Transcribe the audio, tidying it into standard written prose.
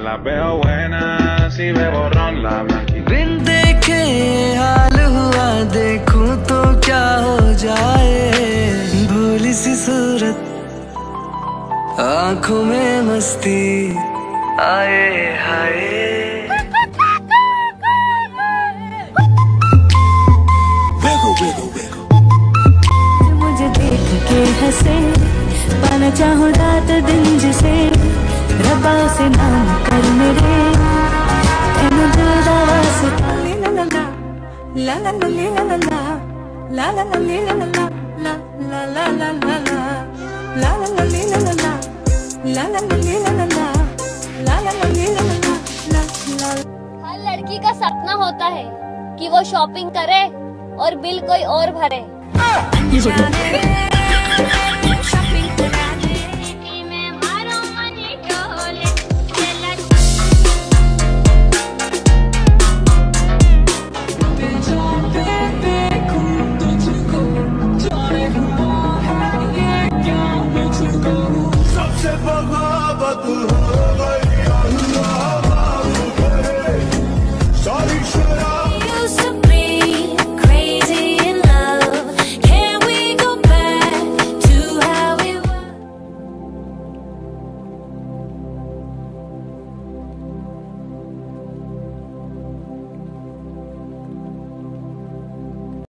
las veo buenas y ve borrón la blanquita. बिन देखे हाल हुआ देखूं तो क्या हो जाए, भोली सी सूरत आंखों में मस्ती, आए हाय। पाना चाहूं रात दिन जिसे, रबा उसे नाम कर मेरे। ला ला ला ला ला ला ला ला ला ला ला ला ला ला ला ला ला ला ला ला ला ला ला ला ला। हर लड़की का सपना होता है कि वो शॉपिंग करे और बिल कोई और भरे। Sabse bala batul ho।